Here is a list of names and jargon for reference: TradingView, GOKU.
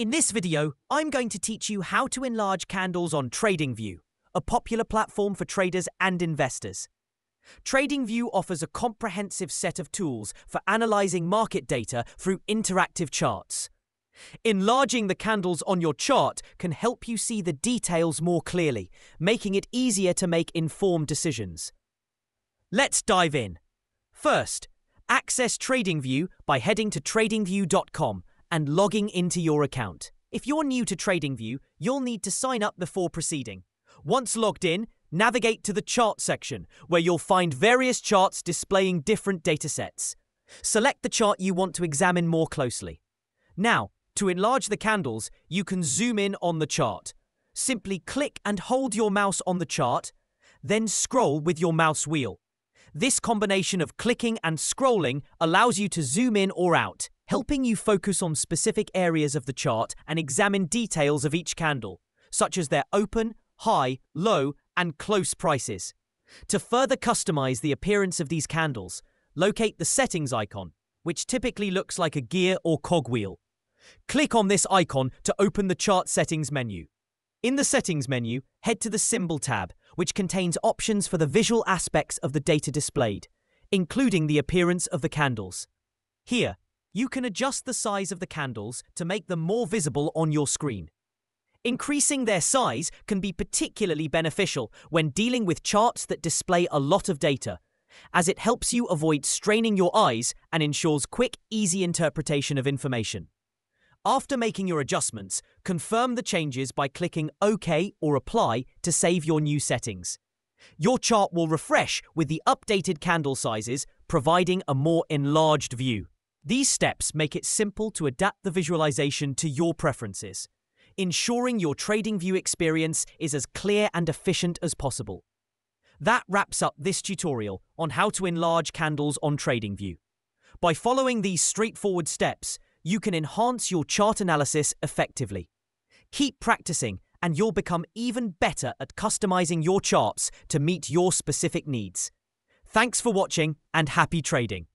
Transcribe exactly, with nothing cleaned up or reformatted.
In this video, I'm going to teach you how to enlarge candles on TradingView, a popular platform for traders and investors. TradingView offers a comprehensive set of tools for analyzing market data through interactive charts. Enlarging the candles on your chart can help you see the details more clearly, making it easier to make informed decisions. Let's dive in. First, access TradingView by heading to tradingview dot com and logging into your account. If you're new to TradingView, you'll need to sign up before proceeding. Once logged in, navigate to the chart section, where you'll find various charts displaying different datasets. Select the chart you want to examine more closely. Now, to enlarge the candles, you can zoom in on the chart. Simply click and hold your mouse on the chart, then scroll with your mouse wheel. This combination of clicking and scrolling allows you to zoom in or out, helping you focus on specific areas of the chart and examine details of each candle, such as their open, high, low, and close prices. To further customize the appearance of these candles, locate the settings icon, which typically looks like a gear or cogwheel. Click on this icon to open the chart settings menu. In the settings menu, head to the symbol tab, which contains options for the visual aspects of the data displayed, including the appearance of the candles. Here, you can adjust the size of the candles to make them more visible on your screen. Increasing their size can be particularly beneficial when dealing with charts that display a lot of data, as it helps you avoid straining your eyes and ensures quick, easy interpretation of information. After making your adjustments, confirm the changes by clicking OK or Apply to save your new settings. Your chart will refresh with the updated candle sizes, providing a more enlarged view. These steps make it simple to adapt the visualization to your preferences, ensuring your TradingView experience is as clear and efficient as possible. That wraps up this tutorial on how to enlarge candles on TradingView. By following these straightforward steps, you can enhance your chart analysis effectively. Keep practicing, and you'll become even better at customizing your charts to meet your specific needs. Thanks for watching, and happy trading!